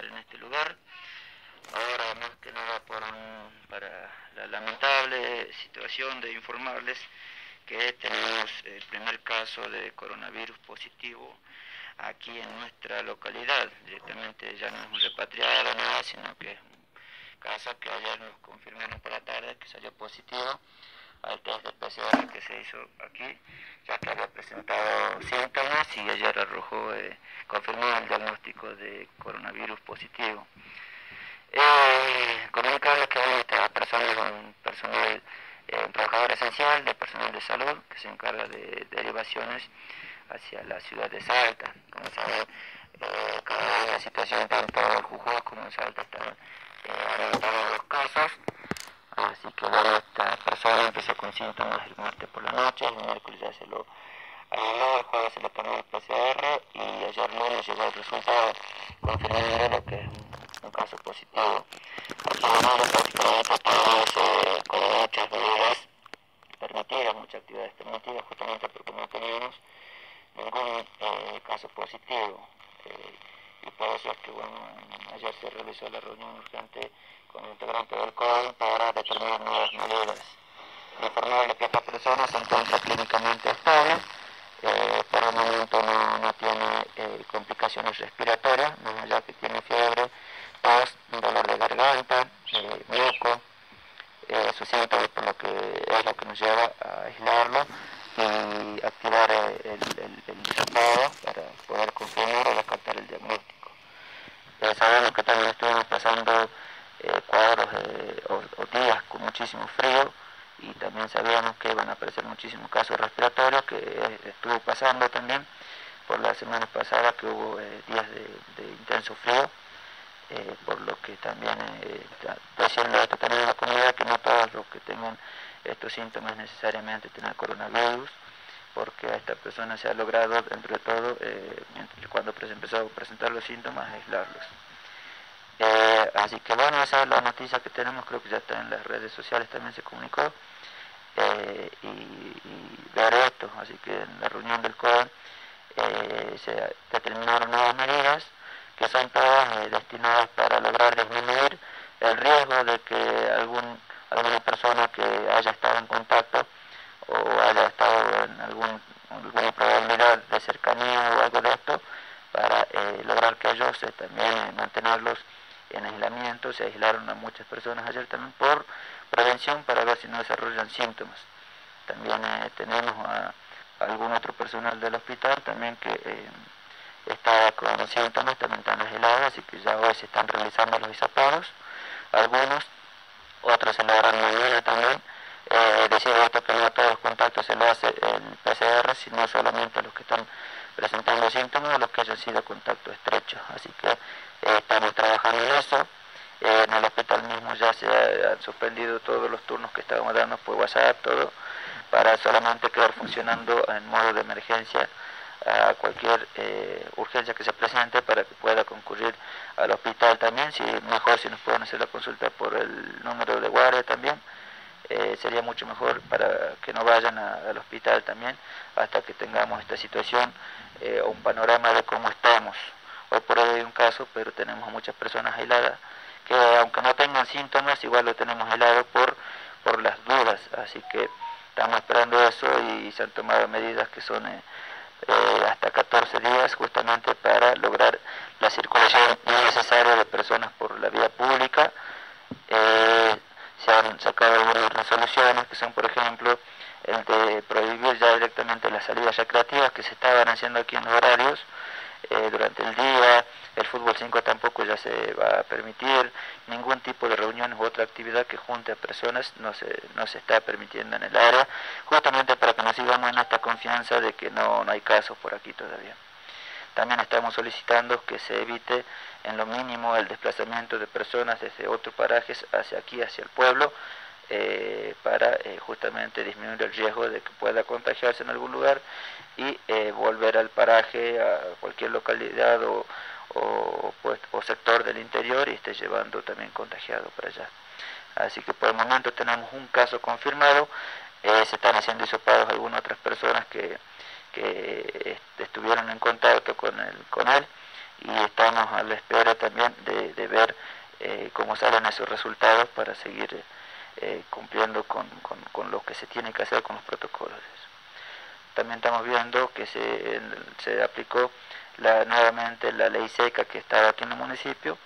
estar en este lugar. Ahora más que nada para la lamentable situación de informarles que tenemos el primer caso de coronavirus positivo aquí en nuestra localidad. Directamente ya no es un repatriado nada, sino que es un caso que ayer nos confirmaron por la tarde que salió positivo al test de PCR que se hizo aquí, ya que había presentado síntomas y ayer arrojó, confirmó el diagnóstico de coronavirus positivo. Comunicarles que hoy esta persona es un personal, un trabajador esencial de personal de salud que se encarga de derivaciones hacia la ciudad de Salta. Como saben, cada vez la situación tanto en Jujuy como en Salta está aumentando los casos, así que bueno, esta persona empezó con síntomas el martes por la noche, el miércoles ya se lo anuló, el jueves se le tomó el PCR y ayer lunes llegó el resultado confirmado, lo que es un caso positivo. Además, prácticamente estamos con muchas medidas permitidas, muchas actividades permitidas, justamente porque no tenemos ningún caso positivo. Y por eso es que, bueno, ayer se realizó la reunión urgente con el integrante del COEM para determinar nuevas medidas. Informarle que esta persona se encuentra clínicamente estable, por el momento no tiene complicaciones respiratorias, más allá que tiene fiebre, tos, dolor de garganta, moco, eso siempre es lo que nos lleva a aislarlo y activar el hisopado para poder confirmar o descartar el diagnóstico. Sabemos que también estuvimos pasando cuadros o días con muchísimo frío y también sabíamos que van a aparecer muchísimos casos respiratorios, que estuvo pasando también por las semanas pasadas, que hubo días de intenso frío. Por lo que también está haciendo esto también en la comunidad, que no todos los que tengan estos síntomas necesariamente tengan coronavirus, porque a esta persona se ha logrado, entre todo, cuando empezó a presentar los síntomas, aislarlos. Así que bueno, esa es la noticia que tenemos, creo que ya está en las redes sociales, también se comunicó, y ver esto, así que en la reunión del COE se determinaron nuevas medidas, que son todas destinadas para lograr disminuir el riesgo de que alguna persona que haya estado en contacto o haya estado en alguna probabilidad de cercanía o algo de esto, para lograr que ellos también mantenerlos en aislamiento. Se aislaron a muchas personas ayer también por prevención, para ver si no desarrollan síntomas. También tenemos a algún otro personal del hospital también que está con síntomas, también están aislados, así que ya hoy se están realizando los hisopados, algunos, otros se logran mañana también. Decir esto, que no a todos los contactos se lo hace el PCR, sino solamente a los que están presentando síntomas o los que hayan sido contactos estrechos, así que estamos trabajando en eso. En el hospital mismo ya se han suspendido todos los turnos que estábamos dando por WhatsApp, todo, para solamente quedar funcionando en modo de emergencia a cualquier urgencia que se presente, para que pueda concurrir al hospital también. Si mejor si nos pueden hacer la consulta por el número de guardia también, sería mucho mejor, para que no vayan al hospital también hasta que tengamos esta situación o un panorama de cómo estamos. Hoy por hoy hay un caso, pero tenemos muchas personas aisladas que, aunque no tengan síntomas, igual lo tenemos aislado por las dudas, así que estamos esperando eso y se han tomado medidas que son hasta 14 días, justamente para lograr la circulación necesaria de personas por la vía pública. Se han sacado algunas resoluciones que son, por ejemplo, el de prohibir ya directamente las salidas recreativas que se estaban haciendo aquí en los horarios durante el día. El fútbol 5 tampoco ya se va a permitir, ningún tipo de reuniones u otra actividad que junte a personas no se está permitiendo en el área, justamente para que nos sigamos en esta confianza de que no hay casos por aquí todavía. También estamos solicitando que se evite en lo mínimo el desplazamiento de personas desde otros parajes hacia aquí, hacia el pueblo, para justamente disminuir el riesgo de que pueda contagiarse en algún lugar y volver al paraje, a cualquier localidad o sector del interior, y esté llevando también contagiado para allá. Así que por el momento tenemos un caso confirmado, se están haciendo hisopados algunas otras personas que estuvieron en contacto con él y están estamos a la espera también de ver cómo salen esos resultados para seguir cumpliendo con lo que se tiene que hacer con los protocolos. También estamos viendo que se aplicó nuevamente la ley seca que estaba aquí en el municipio.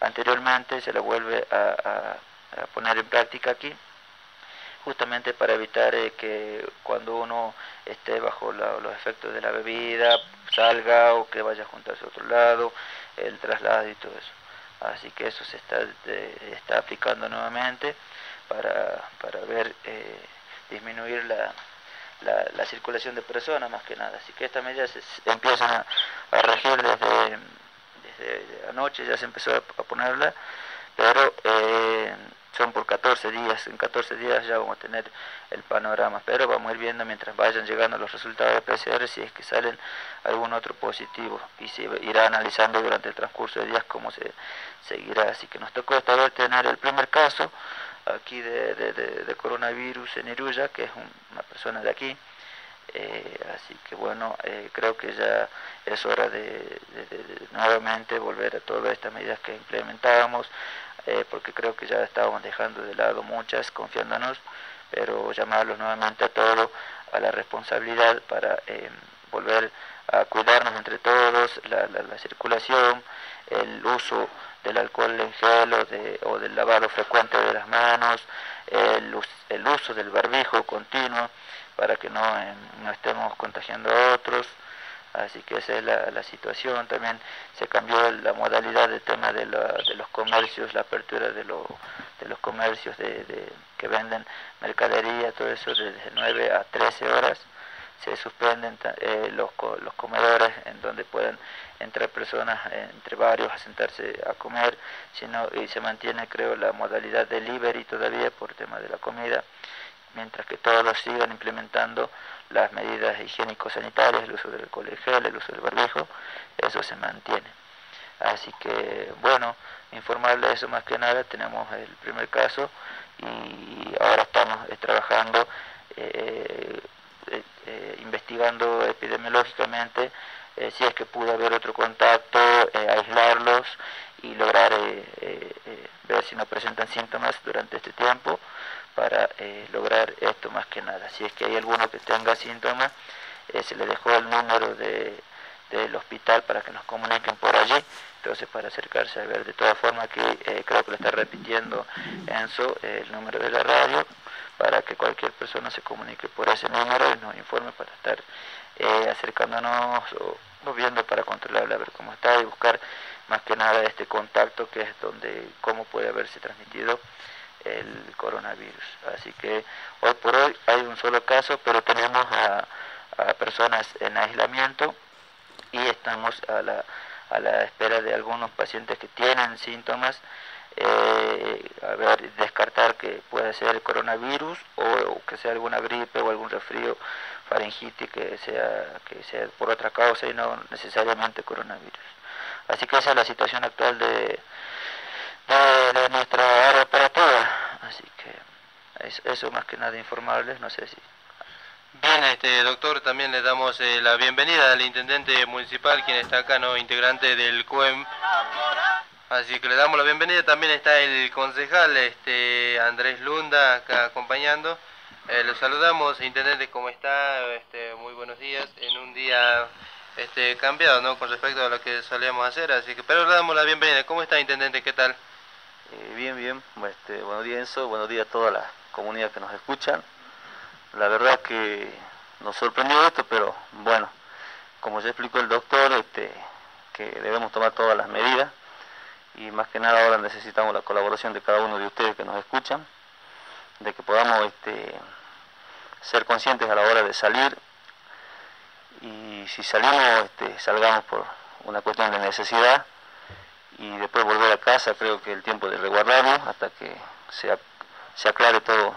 Anteriormente se la vuelve a poner en práctica aquí, justamente para evitar que cuando uno esté bajo los efectos de la bebida, salga o que vaya a juntarse a otro lado, el traslado y todo eso. Así que eso se está aplicando nuevamente para ver disminuir la circulación de personas más que nada. Así que estas medidas empiezan a regir desde anoche, ya se empezó a ponerla, pero son por 14 días, en 14 días ya vamos a tener el panorama, pero vamos a ir viendo mientras vayan llegando los resultados de PCR si es que salen algún otro positivo, y se irá analizando durante el transcurso de días cómo se seguirá. Así que nos tocó esta vez tener el primer caso aquí de coronavirus en Iruya, que es una persona de aquí, así que bueno, creo que ya es hora de nuevamente volver a todas estas medidas que implementábamos, porque creo que ya estábamos dejando de lado muchas, confiándonos, pero llamarlos nuevamente a todos a la responsabilidad para volver a cuidarnos entre todos, la circulación, el uso del alcohol en gel o del lavado frecuente de las manos, el uso del barbijo continuo para que no estemos contagiando a otros. Así que esa es la situación. También se cambió la modalidad del tema de los comercios, la apertura de los comercios que venden mercadería, todo eso, desde 9 a 13 horas. Se suspenden los comedores en donde puedan entrar personas entre varios a sentarse a comer, y se mantiene, creo, la modalidad delivery todavía por tema de la comida, mientras que todos sigan implementando las medidas higiénico-sanitarias, el uso del alcohol en gel, el uso del barbijo, eso se mantiene. Así que, bueno, informarles eso más que nada. Tenemos el primer caso y ahora estamos trabajando investigando epidemiológicamente si es que pudo haber otro contacto, aislarlos y lograr ver si no presentan síntomas durante este tiempo para lograr esto más que nada. Si es que hay alguno que tenga síntomas, se le dejó el número del hospital para que nos comuniquen por allí, entonces para acercarse a ver. De todas formas, aquí creo que lo está repitiendo Enzo, el número de la radio, para que cualquier persona se comunique por ese número y nos informe para estar acercándonos o viendo para controlarla, a ver cómo está, y buscar más que nada este contacto, que es donde cómo puede haberse transmitido el coronavirus. Así que hoy por hoy hay un solo caso, pero tenemos a personas en aislamiento y estamos a la espera de algunos pacientes que tienen síntomas, a ver, descartar que pueda ser el coronavirus o que sea alguna gripe o algún resfrío, faringitis, que sea por otra causa y no necesariamente coronavirus. Así que esa es la situación actual de nuestra área operativa. Así que eso más que nada, informarles, no sé si... Bien, doctor, también le damos la bienvenida al intendente municipal, quien está acá, ¿no?, integrante del COEM. Así que le damos la bienvenida. También está el concejal Andrés Lunda acá acompañando. Lo saludamos, intendente, ¿cómo está? Muy buenos días, en un día cambiado, ¿no?, con respecto a lo que solíamos hacer. Así que, pero le damos la bienvenida. ¿Cómo está, intendente? ¿Qué tal? Bien, bien. Buenos días, Enzo. Buenos días a toda la comunidad que nos escuchan. La verdad que nos sorprendió esto, pero bueno, como ya explicó el doctor, que debemos tomar todas las medidas. Y más que nada ahora necesitamos la colaboración de cada uno de ustedes que nos escuchan, de que podamos ser conscientes a la hora de salir, y si salimos, salgamos por una cuestión de necesidad, y después volver a casa. Creo que el tiempo de resguardarnos hasta que se aclare todo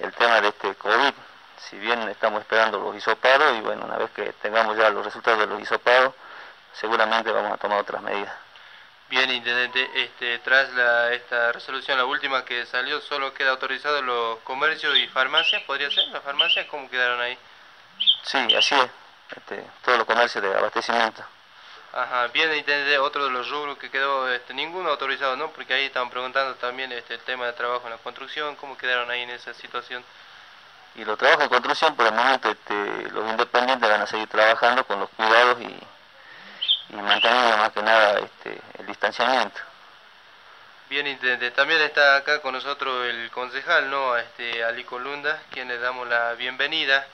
el tema de este COVID. Si bien estamos esperando los hisopados, y bueno, una vez que tengamos ya los resultados de los hisopados, seguramente vamos a tomar otras medidas. Bien, intendente, tras esta resolución, la última que salió, solo queda autorizado los comercios y farmacias. ¿Podría ser? ¿Las farmacias cómo quedaron ahí? Sí, así es, todos los comercios de abastecimiento. Ajá, viene y de otro de los rubros que quedó, ninguno autorizado, ¿no? Porque ahí estaban preguntando también el tema de trabajo en la construcción, ¿cómo quedaron ahí en esa situación? Y los trabajos en construcción, por el momento, los independientes van a seguir trabajando con los cuidados y manteniendo más que nada el distanciamiento. Bien, intendente. También está acá con nosotros el concejal, ¿no? Alico Lunda, quien le damos la bienvenida.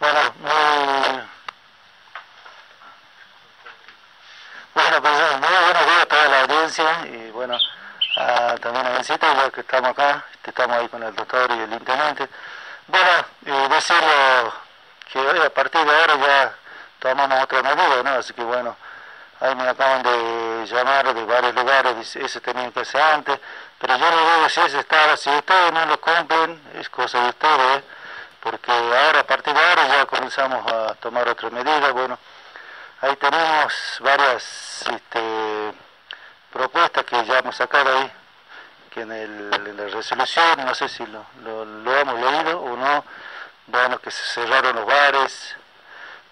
Bueno, muy buenos días a toda la audiencia y bueno, también a Bencita, igual que estamos acá, estamos ahí con el doctor y el intendente. Bueno, decirlo que hoy, a partir de ahora ya tomamos otra medida, ¿no? Así que bueno, ahí me acaban de llamar de varios lugares, eso tenía que hacer antes, pero yo les digo que si ese estaba, si ustedes no lo cumplen, es cosa de ustedes, porque ahora, a partir de ahora, ya comenzamos a tomar otras medidas. Bueno, ahí tenemos varias propuestas que ya hemos sacado ahí, que en la resolución, no sé si lo hemos leído o no, bueno, que se cerraron los bares,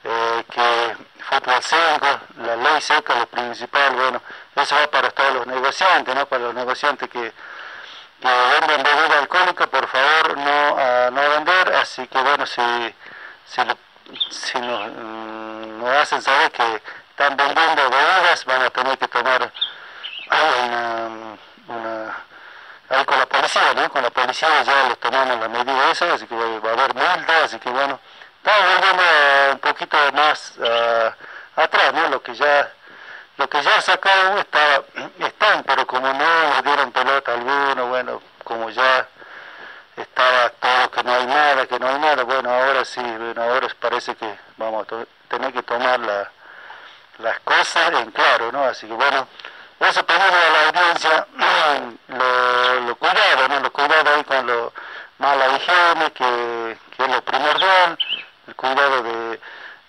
que fue para el 5, la ley seca, lo principal, bueno, eso va para todos los negociantes, ¿no? Para los negociantes que venden bebida alcohólica, por favor, no vender, así que bueno, si nos hacen saber que están vendiendo bebidas, van a tener que tomar ahí con la policía, ¿no? Con la policía ya les tomamos la medida esa, así que va a haber multa, así que bueno, estamos volviendo un poquito más atrás, ¿no? Lo que ya sacaron están, pero como no nos dieron pelota alguno, bueno, como ya estaba todo que no hay nada, bueno, ahora sí, bueno, ahora parece que vamos a tener que tomar las cosas en claro, ¿no? Así que bueno, eso pedimos a la audiencia lo cuidado, ¿no? Lo cuidado ahí con lo mala higiene, que es lo primordial, el cuidado de...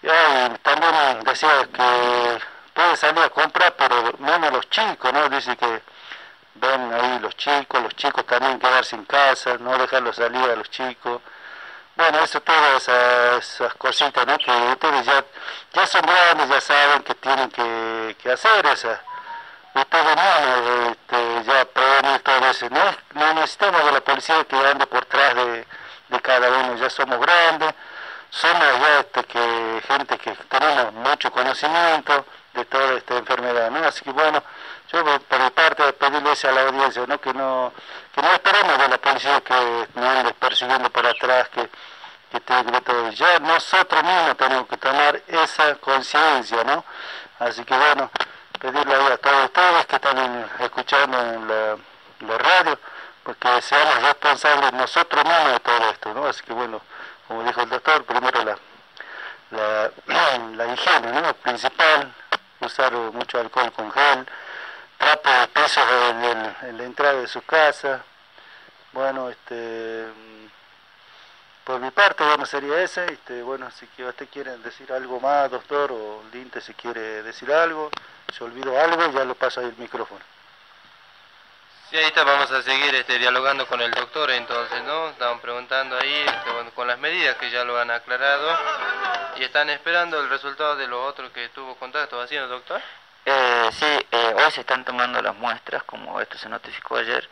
Y también decía que pueden salir a comprar, pero menos los chicos, ¿no? Dice que ven ahí los chicos también quedarse en casa, no dejarlos salir a los chicos. Bueno, eso, todas esas cositas, ¿no? Que ustedes ya son grandes, ya saben que tienen que hacer esas. Ustedes no, ya prevenir todo eso, no necesitamos de la policía que ande por atrás de cada uno, ya somos grandes, somos ya gente que tenemos mucho conocimiento de toda esta enfermedad, ¿no? Así que bueno, yo por mi parte pedirles a la audiencia, ¿no? Que no esperemos de la policía que no ande persiguiendo por atrás, que tenga que todo. Ya nosotros mismos tenemos que tomar esa conciencia, ¿no? Así que bueno, pedirle a todos ustedes que están escuchando en la radio, porque seamos responsables nosotros mismos de todo esto, ¿no? Así que bueno, como dijo el doctor, primero la higiene, ¿no? Principal, usar mucho alcohol con gel, trapo de pisos en la entrada de su casa. Bueno, por mi parte, bueno, sería ese. Bueno, si usted quiere decir algo más, doctor, o el INTE si quiere decir algo, si olvido algo, ya lo paso ahí el micrófono. Sí, ahí está, vamos a seguir dialogando con el doctor, entonces, ¿no? Estaban preguntando ahí, bueno, con las medidas que ya lo han aclarado, y están esperando el resultado de los otros que tuvo contacto, ¿así, no, doctor? Sí, hoy se están tomando las muestras, como esto se notificó ayer,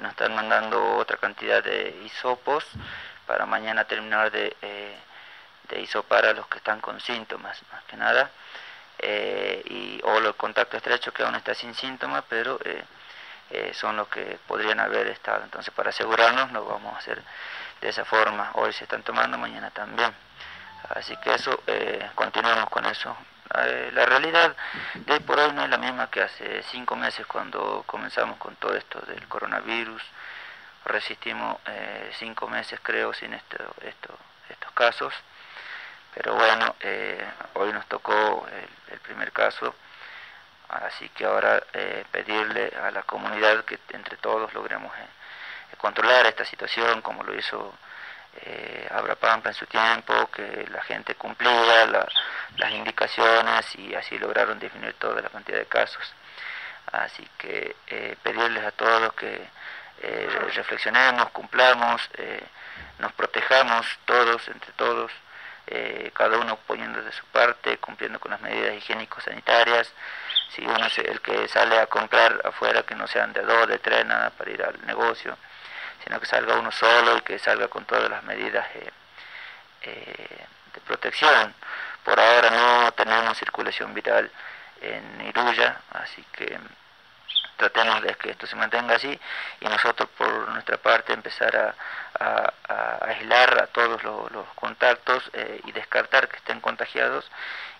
nos están mandando otra cantidad de hisopos, para mañana terminar de hisopar a los que están con síntomas, más que nada, o los contactos estrechos que aún está sin síntomas, pero son los que podrían haber estado. Entonces, para asegurarnos, lo vamos a hacer de esa forma. Hoy se están tomando, mañana también. Así que eso, continuamos con eso. La realidad de hoy por hoy no es la misma que hace 5 meses cuando comenzamos con todo esto del coronavirus. Resistimos 5 meses, creo, sin estos casos, pero bueno, hoy nos tocó el primer caso, así que ahora pedirle a la comunidad que entre todos logremos controlar esta situación, como lo hizo Abra Pampa en su tiempo, que la gente cumplía las indicaciones y así lograron disminuir toda la cantidad de casos. Así que pedirles a todos los que reflexionemos, cumplamos, nos protejamos todos, entre todos, cada uno poniendo de su parte, cumpliendo con las medidas higiénico-sanitarias. Si uno es el que sale a comprar afuera, que no sean de dos, de tres, nada para ir al negocio, sino que salga uno solo y que salga con todas las medidas de protección. Por ahora no tenemos circulación viral en Iruya, así que tratemos de que esto se mantenga así, y nosotros por nuestra parte empezar a aislar a todos los contactos y descartar que estén contagiados,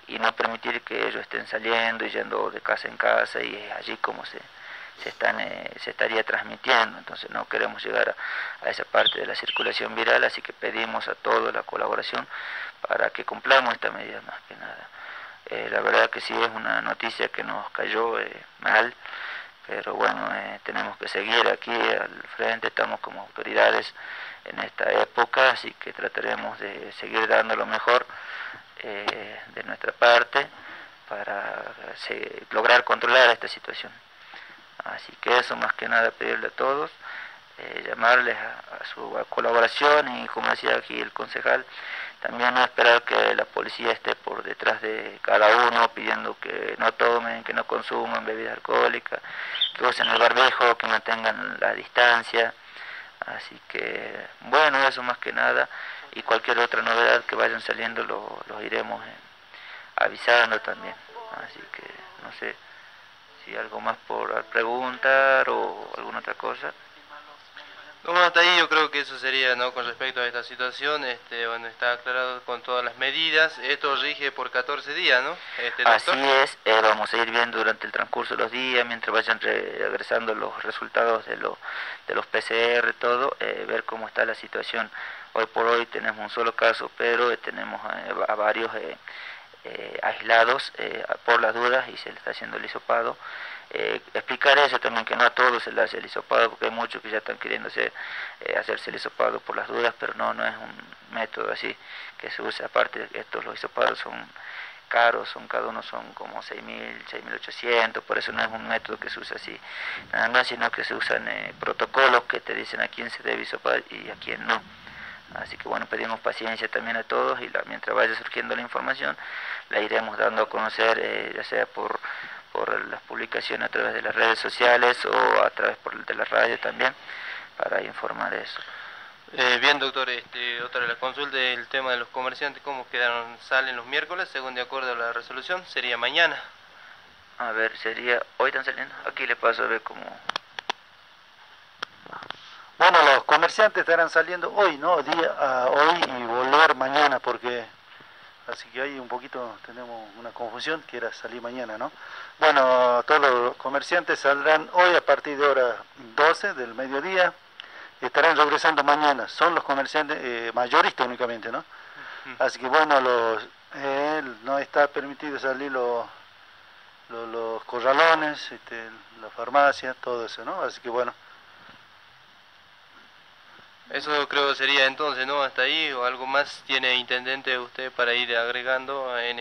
y no permitir que ellos estén saliendo y yendo de casa en casa, y es allí como se estaría transmitiendo. Entonces no queremos llegar a esa parte de la circulación viral, así que pedimos a todos la colaboración para que cumplamos esta medida más que nada. La verdad que sí es una noticia que nos cayó mal, pero bueno, tenemos que seguir aquí al frente, estamos como autoridades en esta época, así que trataremos de seguir dando lo mejor de nuestra parte para lograr controlar esta situación. Así que eso, más que nada, pedirle a todos, llamarles a su colaboración, y como decía aquí el concejal, también no esperar que la policía esté por detrás de cada uno pidiendo que no tomen, que no consuman bebidas alcohólicas, que usen el barbijo, que mantengan la distancia. Así que bueno, eso más que nada, y cualquier otra novedad que vayan saliendo los iremos avisando también. Así que no sé si algo más por preguntar o alguna otra cosa. Bueno, hasta ahí yo creo que eso sería, ¿no?, con respecto a esta situación. Bueno, está aclarado con todas las medidas. Esto rige por 14 días, ¿no? Así es, vamos a ir viendo durante el transcurso de los días, mientras vayan regresando los resultados de los PCR, todo, ver cómo está la situación. Hoy por hoy tenemos un solo caso, pero tenemos a varios aislados por las dudas, y se le está haciendo el hisopado. Explicar eso también, que no a todos se le hace el hisopado, porque hay muchos que ya están queriendo hacerse el hisopado por las dudas, pero no es un método así que se usa. Aparte, los hisopados son caros, cada uno son como 6.000, 6.800, por eso no es un método que se usa así, nada más, sino que se usan protocolos que te dicen a quién se debe hisopar y a quién no. Así que bueno, pedimos paciencia también a todos, y mientras vaya surgiendo la información, la iremos dando a conocer, ya sea por las publicaciones a través de las redes sociales o a través de la radio también, para informar eso. Bien, doctor, otra la consulta del tema de los comerciantes, ¿cómo quedaron? ¿Salen los miércoles, según de acuerdo a la resolución? ¿Sería mañana? A ver, sería... ¿Hoy están saliendo? Aquí le paso a ver cómo... Bueno, los comerciantes estarán saliendo hoy, ¿no? Hoy y volver mañana, porque... Así que ahí un poquito tenemos una confusión, que era salir mañana, ¿no? Bueno, todos los comerciantes saldrán hoy a partir de hora 12 del mediodía, estarán regresando mañana. Son los comerciantes mayoristas únicamente, ¿no? Así que bueno, no está permitido salir los corralones, la farmacia, todo eso, ¿no? Así que bueno. Eso creo sería entonces, ¿no? Hasta ahí, o algo más tiene, intendente, usted para ir agregando en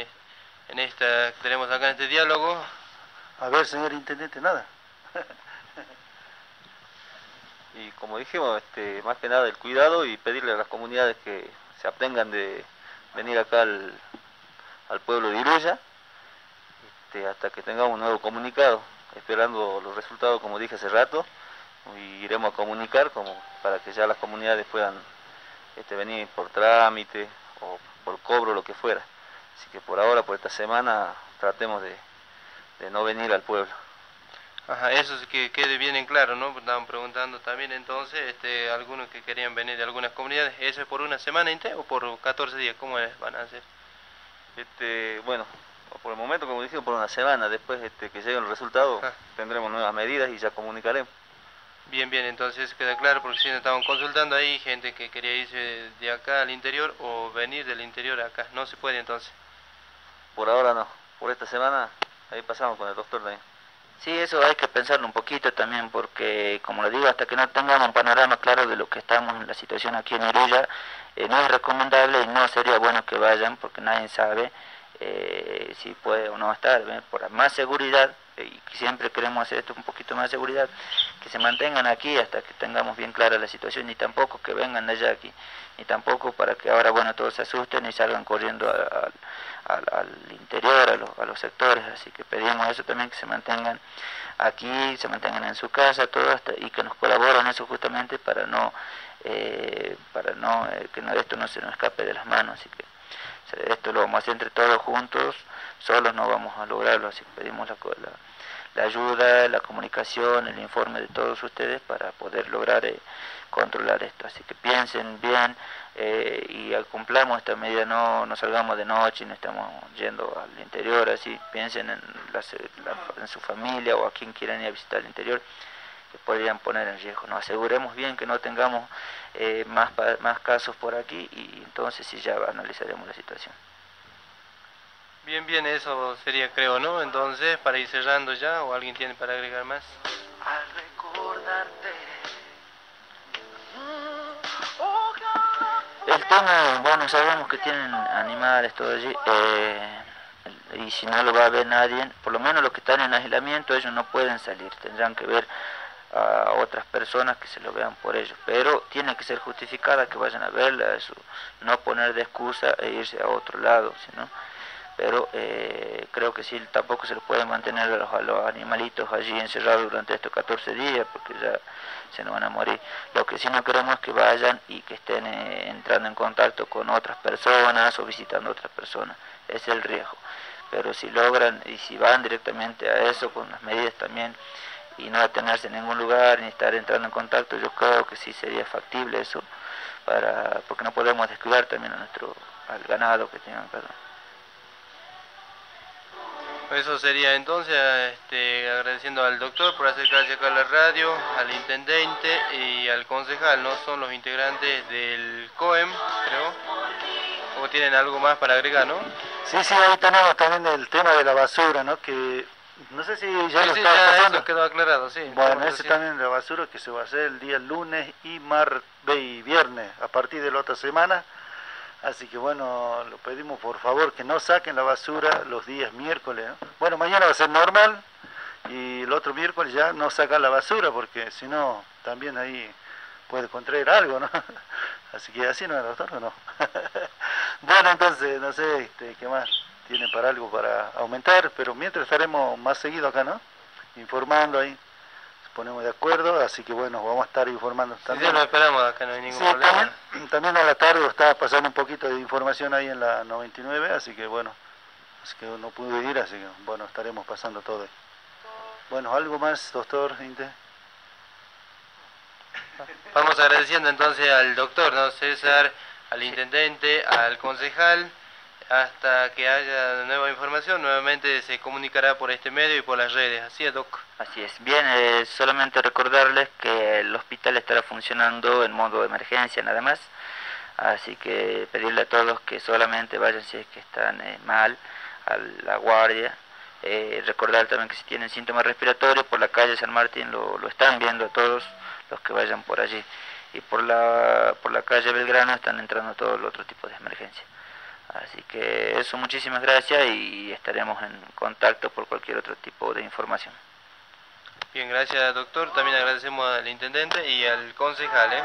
esta que tenemos acá en este diálogo. A ver, señor intendente, nada. Y como dijimos, más que nada el cuidado, y pedirle a las comunidades que se abstengan de venir acá al pueblo de Iruya, hasta que tengamos un nuevo comunicado, esperando los resultados, como dije hace rato. Y iremos a comunicar para que ya las comunidades puedan venir por trámite o por cobro, lo que fuera. Así que por ahora, por esta semana, tratemos de no venir al pueblo. Ajá, eso es que quede bien en claro, ¿no? Estaban preguntando también entonces, algunos que querían venir de algunas comunidades. ¿Eso es por una semana o por 14 días? ¿Cómo van a hacer? Bueno, por el momento, como dije, por una semana. Después que lleguen los resultados, ajá, tendremos nuevas medidas y ya comunicaremos. Bien, bien, entonces queda claro, porque si no estaban consultando ahí, gente que quería irse de acá al interior o venir del interior a acá. ¿No se puede entonces? Por ahora no, por esta semana ahí pasamos con el doctor también. Sí, eso hay que pensarlo un poquito también, porque como lo digo, hasta que no tengamos un panorama claro de lo que estamos en la situación aquí en Iruya, no es recomendable y no sería bueno que vayan, porque nadie sabe si puede o no estar. Por más seguridad y siempre queremos hacer esto un poquito más de seguridad, que se mantengan aquí hasta que tengamos bien clara la situación, ni tampoco que vengan de allá aquí, ni tampoco para que ahora, bueno, todos se asusten y salgan corriendo al interior, a los sectores, así que pedimos eso también, que se mantengan aquí, se mantengan en su casa, todo hasta, y que nos colaboren eso justamente para que esto no se nos escape de las manos, así que esto lo vamos a hacer entre todos juntos, solos no vamos a lograrlo, así que pedimos la ayuda, la comunicación, el informe de todos ustedes para poder lograr controlar esto. Así que piensen bien y cumplamos esta medida, no salgamos de noche, no estamos yendo al interior, así piensen en su familia o a quien quieran ir a visitar el interior, que podrían poner en riesgo. Nos aseguremos bien que no tengamos más casos por aquí y entonces sí ya analizaremos la situación. Bien, eso sería, creo, ¿no? Entonces, para ir cerrando ya, ¿o alguien tiene para agregar más? Al recordarte. El tema, bueno, sabemos que tienen animales, todo allí, y si no lo va a ver nadie, por lo menos los que están en aislamiento, ellos no pueden salir, tendrán que ver a otras personas que se lo vean por ellos, pero tiene que ser justificada que vayan a verla, eso, no poner de excusa e irse a otro lado, sino... pero creo que sí, tampoco se los puede mantener a los animalitos allí encerrados durante estos 14 días, porque ya se nos van a morir. Lo que sí no queremos es que vayan y que estén entrando en contacto con otras personas o visitando otras personas, es el riesgo. Pero si logran y si van directamente a eso, con las medidas también, y no detenerse en ningún lugar, ni estar entrando en contacto, yo creo que sí sería factible eso, porque no podemos descuidar también al ganado que tengan, perdón. Eso sería entonces, agradeciendo al doctor por acercarse acá a la radio, al intendente y al concejal, ¿no? Son los integrantes del COEM, creo. ¿O tienen algo más para agregar, no? Sí, ahí tenemos también el tema de la basura, ¿no? Que no sé si ya sí, lo estaba pasando. Eso quedó aclarado, sí. Bueno, ese también la basura que se va a hacer el día lunes y martes y viernes, a partir de la otra semana. Así que bueno, lo pedimos por favor que no saquen la basura los días miércoles, ¿no? Bueno, mañana va a ser normal y el otro miércoles ya no sacan la basura porque si no, también ahí puede contraer algo, ¿no? Así que así no, doctor, ¿o no? Bueno, entonces, no sé qué más tienen para algo para aumentar, pero mientras estaremos más seguido acá, ¿no? Informando ahí. Ponemos de acuerdo, así que bueno, vamos a estar informando también. Sí, lo esperamos acá, no hay ningún problema. También a la tarde estaba pasando un poquito de información ahí en la 99, así que bueno, no pude ir, así que bueno, estaremos pasando todo ahí. Bueno, ¿algo más, doctor? Vamos agradeciendo entonces al doctor, ¿no? César, al intendente, al concejal. Hasta que haya nueva información, nuevamente se comunicará por este medio y por las redes. ¿Así es, Doc? Así es. Bien, solamente recordarles que el hospital estará funcionando en modo de emergencia nada más. Así que pedirle a todos que solamente vayan si es que están mal a la guardia. Recordar también que si tienen síntomas respiratorios, por la calle San Martín lo están viendo a todos los que vayan por allí. Y por la calle Belgrano están entrando todo el otro tipo de emergencia. Así que eso, muchísimas gracias y estaremos en contacto por cualquier otro tipo de información. Bien, gracias doctor, también agradecemos al intendente y al concejal.